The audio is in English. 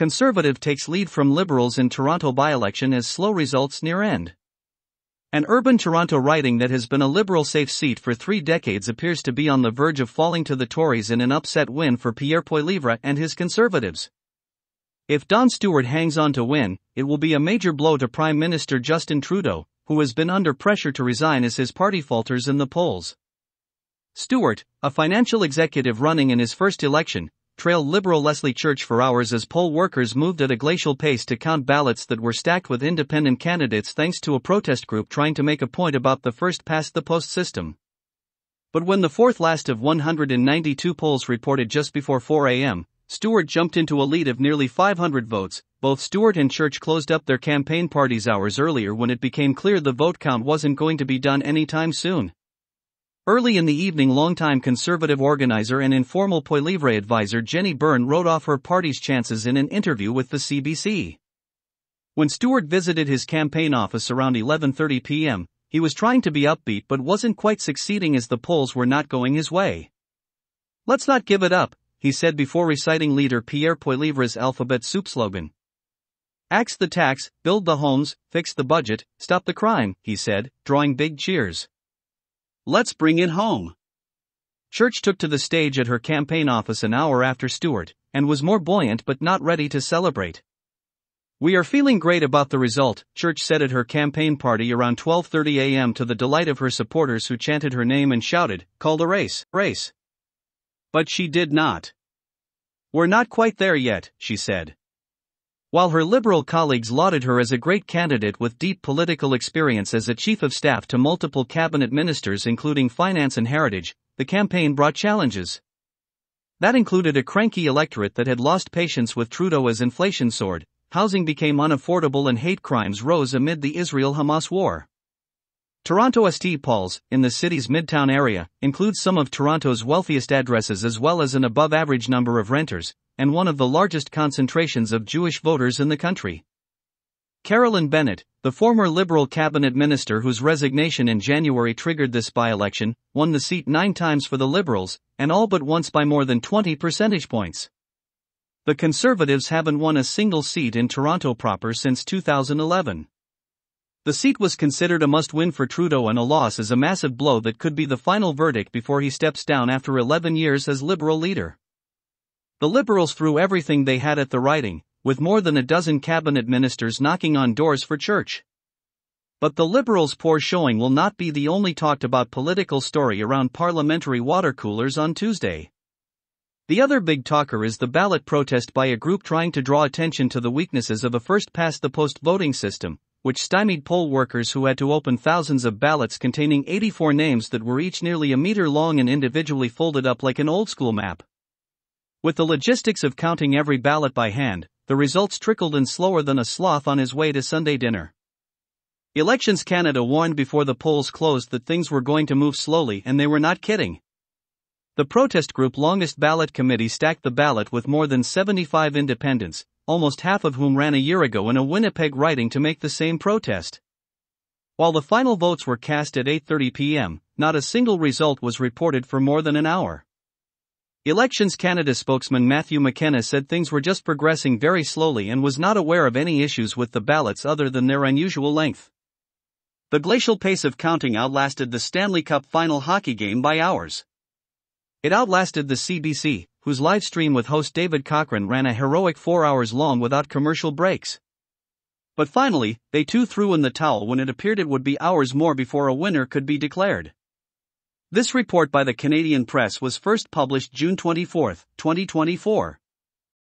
Conservative takes lead from Liberals in Toronto by-election as slow results near end. An urban Toronto riding that has been a Liberal safe seat for 3 decades appears to be on the verge of falling to the Tories in an upset win for Pierre Poilievre and his Conservatives. If Don Stewart hangs on to win, it will be a major blow to Prime Minister Justin Trudeau, who has been under pressure to resign as his party falters in the polls. Stewart, a financial executive running in his first election, trailed Liberal Leslie Church for hours as poll workers moved at a glacial pace to count ballots that were stacked with independent candidates thanks to a protest group trying to make a point about the first-past-the-post system. But when the fourth-last of 192 polls reported just before 4 a.m., Stewart jumped into a lead of nearly 500 votes. Both Stewart and Church closed up their campaign parties hours earlier when it became clear the vote count wasn't going to be done anytime soon. Early in the evening, longtime Conservative organizer and informal Poilievre advisor Jenny Byrne wrote off her party's chances in an interview with the CBC. When Stewart visited his campaign office around 11:30 p.m., he was trying to be upbeat but wasn't quite succeeding as the polls were not going his way. "Let's not give it up," he said before reciting leader Pierre Poilievre's alphabet soup slogan. "Axe the tax, build the homes, fix the budget, stop the crime," he said, drawing big cheers. "Let's bring it home." Church took to the stage at her campaign office an hour after Stewart, and was more buoyant but not ready to celebrate. "We are feeling great about the result," Church said at her campaign party around 12:30 a.m. to the delight of her supporters who chanted her name and shouted, "Called a race. But she did not. "We're not quite there yet," she said. While her Liberal colleagues lauded her as a great candidate with deep political experience as a chief of staff to multiple cabinet ministers including finance and heritage, the campaign brought challenges. That included a cranky electorate that had lost patience with Trudeau as inflation soared, housing became unaffordable and hate crimes rose amid the Israel-Hamas war. Toronto St. Paul's, in the city's midtown area, includes some of Toronto's wealthiest addresses as well as an above-average number of renters, and one of the largest concentrations of Jewish voters in the country. Carolyn Bennett, the former Liberal cabinet minister whose resignation in January triggered this by-election, won the seat 9 times for the Liberals, and all but once by more than 20 percentage points. The Conservatives haven't won a single seat in Toronto proper since 2011. The seat was considered a must-win for Trudeau, and a loss is a massive blow that could be the final verdict before he steps down after 11 years as Liberal leader. The Liberals threw everything they had at the riding, with more than a dozen cabinet ministers knocking on doors for Church. But the Liberals' poor showing will not be the only talked about political story around parliamentary water coolers on Tuesday. The other big talker is the ballot protest by a group trying to draw attention to the weaknesses of a first-past-the-post voting system, which stymied poll workers who had to open thousands of ballots containing 84 names that were each nearly a meter long and individually folded up like an old-school map. With the logistics of counting every ballot by hand, the results trickled in slower than a sloth on his way to Sunday dinner. Elections Canada warned before the polls closed that things were going to move slowly, and they were not kidding. The protest group Longest Ballot Committee stacked the ballot with more than 75 independents, almost half of whom ran a year ago in a Winnipeg riding to make the same protest. While the final votes were cast at 8:30 p.m., not a single result was reported for more than an hour. Elections Canada spokesman Matthew McKenna said things were just progressing very slowly and was not aware of any issues with the ballots other than their unusual length. The glacial pace of counting outlasted the Stanley Cup final hockey game by hours. It outlasted the CBC, whose live stream with host David Cochrane ran a heroic 4 hours long without commercial breaks. But finally, they too threw in the towel when it appeared it would be hours more before a winner could be declared. This report by the Canadian Press was first published June 24, 2024.